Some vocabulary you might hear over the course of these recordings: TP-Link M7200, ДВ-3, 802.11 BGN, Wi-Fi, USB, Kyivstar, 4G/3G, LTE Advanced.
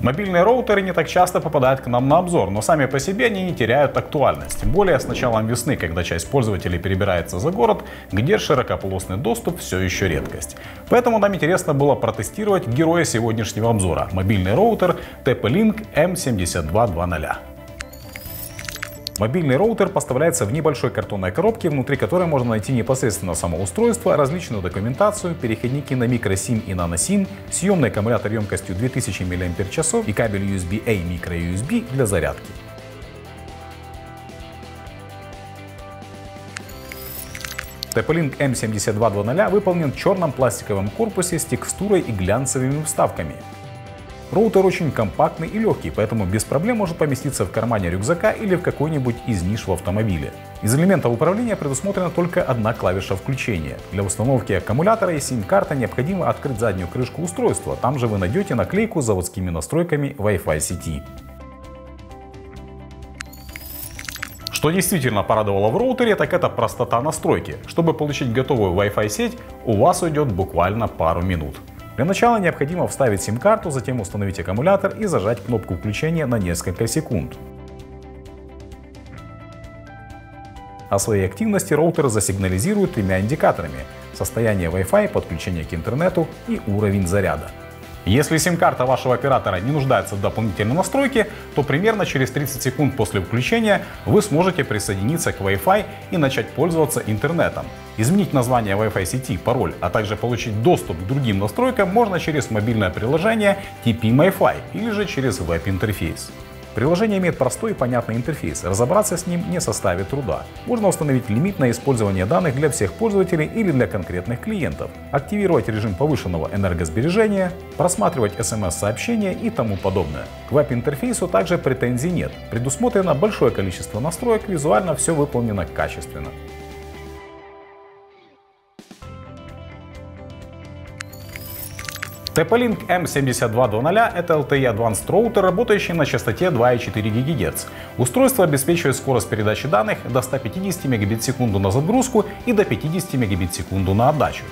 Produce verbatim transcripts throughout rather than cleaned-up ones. Мобильные роутеры не так часто попадают к нам на обзор, но сами по себе они не теряют актуальность. Тем более с началом весны, когда часть пользователей перебирается за город, где широкополосный доступ все еще редкость. Поэтому нам интересно было протестировать героя сегодняшнего обзора – мобильный роутер ти пи линк эм семь два ноль ноль. Мобильный роутер поставляется в небольшой картонной коробке, внутри которой можно найти непосредственно само устройство, различную документацию, переходники на микросим и наносим, съемный аккумулятор емкостью две тысячи миллиампер-часов и кабель ю эс би-A microUSB для зарядки. ти пи линк эм семь два ноль ноль выполнен в черном пластиковом корпусе с текстурой и глянцевыми вставками. Роутер очень компактный и легкий, поэтому без проблем может поместиться в кармане рюкзака или в какой-нибудь из ниш в автомобиле. Из элементов управления предусмотрена только одна клавиша включения. Для установки аккумулятора и сим-карты необходимо открыть заднюю крышку устройства, там же вы найдете наклейку с заводскими настройками Wi-Fi сети. Что действительно порадовало в роутере, так это простота настройки. Чтобы получить готовую Wi-Fi сеть, у вас уйдет буквально пару минут. Для начала необходимо вставить сим-карту, затем установить аккумулятор и зажать кнопку включения на несколько секунд. О своей активности роутер засигнализирует тремя индикаторами – состояние Wi-Fi, подключение к интернету и уровень заряда. Если сим-карта вашего оператора не нуждается в дополнительной настройке, то примерно через тридцать секунд после включения вы сможете присоединиться к Wi-Fi и начать пользоваться интернетом. Изменить название Wi-Fi сети, пароль, а также получить доступ к другим настройкам можно через мобильное приложение ти пи-MiFi или же через веб-интерфейс. Приложение имеет простой и понятный интерфейс, разобраться с ним не составит труда. Можно установить лимит на использование данных для всех пользователей или для конкретных клиентов, активировать режим повышенного энергосбережения, просматривать эс эм эс-сообщения и тому подобное. К веб-интерфейсу также претензий нет, предусмотрено большое количество настроек, визуально все выполнено качественно. ти пи линк эм семь два ноль ноль – это эл ти и Advanced роутер, работающий на частоте две целых четыре десятых гигагерца. Устройство обеспечивает скорость передачи данных до ста пятидесяти мегабит в секунду на загрузку и до пятидесяти мегабит в секунду на отдачу.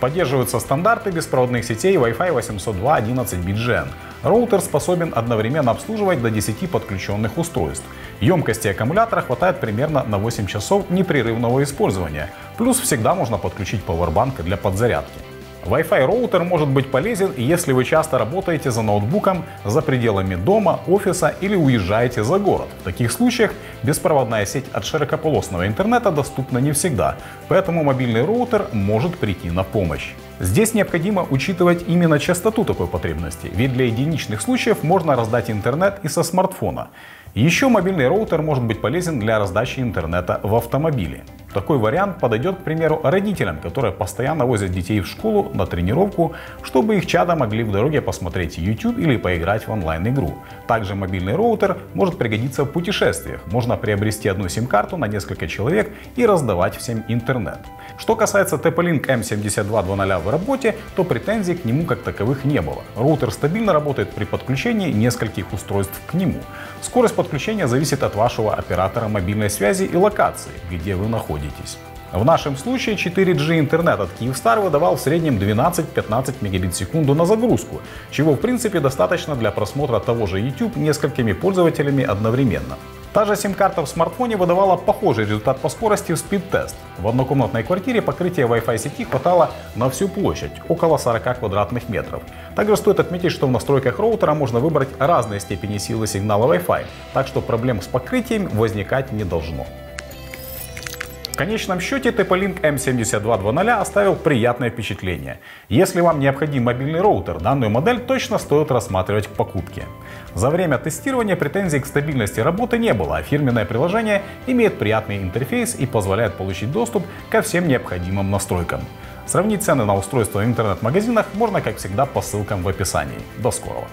Поддерживаются стандарты беспроводных сетей Wi-Fi восемьсот два точка одиннадцать би джи эн. Роутер способен одновременно обслуживать до десяти подключенных устройств. Емкости аккумулятора хватает примерно на восемь часов непрерывного использования, плюс всегда можно подключить пауэрбанк для подзарядки. Wi-Fi роутер может быть полезен, если вы часто работаете за ноутбуком за пределами дома, офиса или уезжаете за город. В таких случаях беспроводная сеть от широкополосного интернета доступна не всегда, поэтому мобильный роутер может прийти на помощь. Здесь необходимо учитывать именно частоту такой потребности, ведь для единичных случаев можно раздать интернет и со смартфона. Еще мобильный роутер может быть полезен для раздачи интернета в автомобиле. Такой вариант подойдет, к примеру, родителям, которые постоянно возят детей в школу на тренировку, чтобы их чадо могли в дороге посмотреть YouTube или поиграть в онлайн-игру. Также мобильный роутер может пригодиться в путешествиях. Можно приобрести одну сим-карту на несколько человек и раздавать всем интернет. Что касается ти пи линк эм семь два ноль ноль в работе, то претензий к нему как таковых не было. Роутер стабильно работает при подключении нескольких устройств к нему. Скорость подключения зависит от вашего оператора мобильной связи и локации, где вы находитесь. В нашем случае четыре джи интернет от Kyivstar выдавал в среднем двенадцать-пятнадцать мегабит в секунду на загрузку, чего в принципе достаточно для просмотра того же YouTube несколькими пользователями одновременно. Та же сим-карта в смартфоне выдавала похожий результат по скорости в спид-тест. В однокомнатной квартире покрытия Wi-Fi сети хватало на всю площадь, около сорока квадратных метров. Также стоит отметить, что в настройках роутера можно выбрать разные степени силы сигнала Wi-Fi, так что проблем с покрытием возникать не должно. В конечном счете ти пи линк эм семь два ноль ноль оставил приятное впечатление. Если вам необходим мобильный роутер, данную модель точно стоит рассматривать к покупке. За время тестирования претензий к стабильности работы не было, а фирменное приложение имеет приятный интерфейс и позволяет получить доступ ко всем необходимым настройкам. Сравнить цены на устройства в интернет-магазинах можно, как всегда, по ссылкам в описании. До скорого!